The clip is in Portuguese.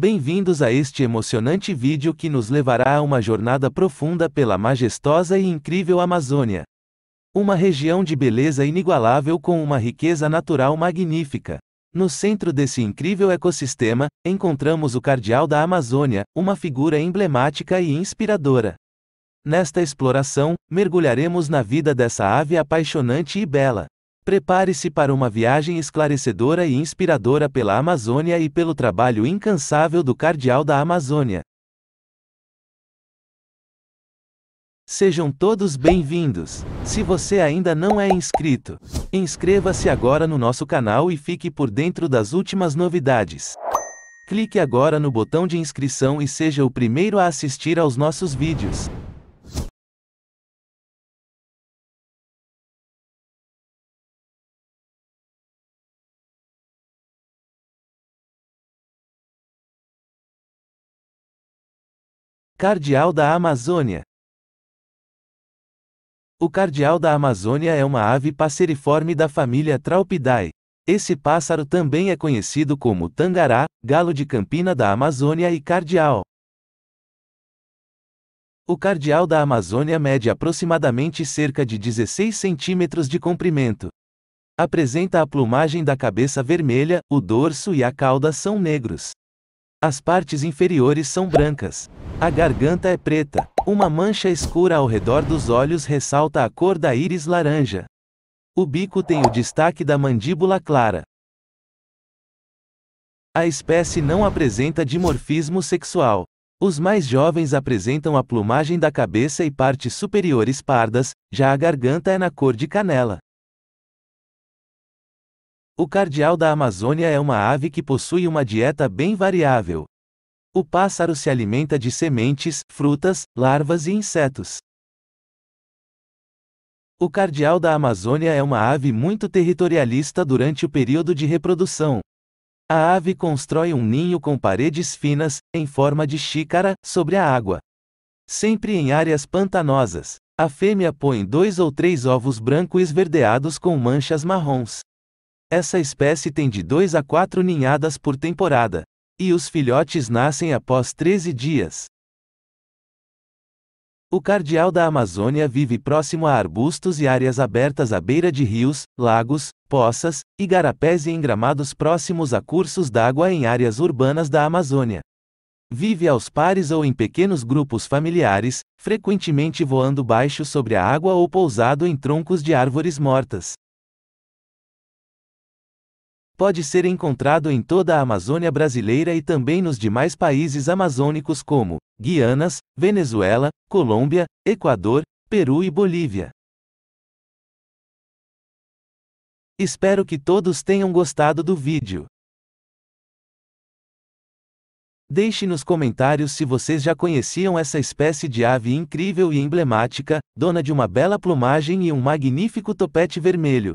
Bem-vindos a este emocionante vídeo que nos levará a uma jornada profunda pela majestosa e incrível Amazônia. Uma região de beleza inigualável com uma riqueza natural magnífica. No centro desse incrível ecossistema, encontramos o Cardeal da Amazônia, uma figura emblemática e inspiradora. Nesta exploração, mergulharemos na vida dessa ave apaixonante e bela. Prepare-se para uma viagem esclarecedora e inspiradora pela Amazônia e pelo trabalho incansável do Cardeal da Amazônia. Sejam todos bem-vindos! Se você ainda não é inscrito, inscreva-se agora no nosso canal e fique por dentro das últimas novidades. Clique agora no botão de inscrição e seja o primeiro a assistir aos nossos vídeos. Cardeal da Amazônia. O Cardeal da Amazônia é uma ave passeriforme da família Thraupidae. Esse pássaro também é conhecido como tangará, galo de campina da Amazônia e cardeal. O Cardeal da Amazônia mede aproximadamente cerca de 16 centímetros de comprimento. Apresenta a plumagem da cabeça vermelha, o dorso e a cauda são negros. As partes inferiores são brancas. A garganta é preta. Uma mancha escura ao redor dos olhos ressalta a cor da íris laranja. O bico tem o destaque da mandíbula clara. A espécie não apresenta dimorfismo sexual. Os mais jovens apresentam a plumagem da cabeça e partes superiores pardas, já a garganta é na cor de canela. O Cardeal da Amazônia é uma ave que possui uma dieta bem variável. O pássaro se alimenta de sementes, frutas, larvas e insetos. O Cardeal da Amazônia é uma ave muito territorialista durante o período de reprodução. A ave constrói um ninho com paredes finas, em forma de xícara, sobre a água. Sempre em áreas pantanosas. A fêmea põe 2 ou 3 ovos branco esverdeados com manchas marrons. Essa espécie tem de 2 a 4 ninhadas por temporada, e os filhotes nascem após 13 dias. O Cardeal da Amazônia vive próximo a arbustos e áreas abertas à beira de rios, lagos, poças, igarapés e engramados próximos a cursos d'água em áreas urbanas da Amazônia. Vive aos pares ou em pequenos grupos familiares, frequentemente voando baixo sobre a água ou pousado em troncos de árvores mortas. Pode ser encontrado em toda a Amazônia brasileira e também nos demais países amazônicos como Guianas, Venezuela, Colômbia, Equador, Peru e Bolívia. Espero que todos tenham gostado do vídeo. Deixe nos comentários se vocês já conheciam essa espécie de ave incrível e emblemática, dona de uma bela plumagem e um magnífico topete vermelho.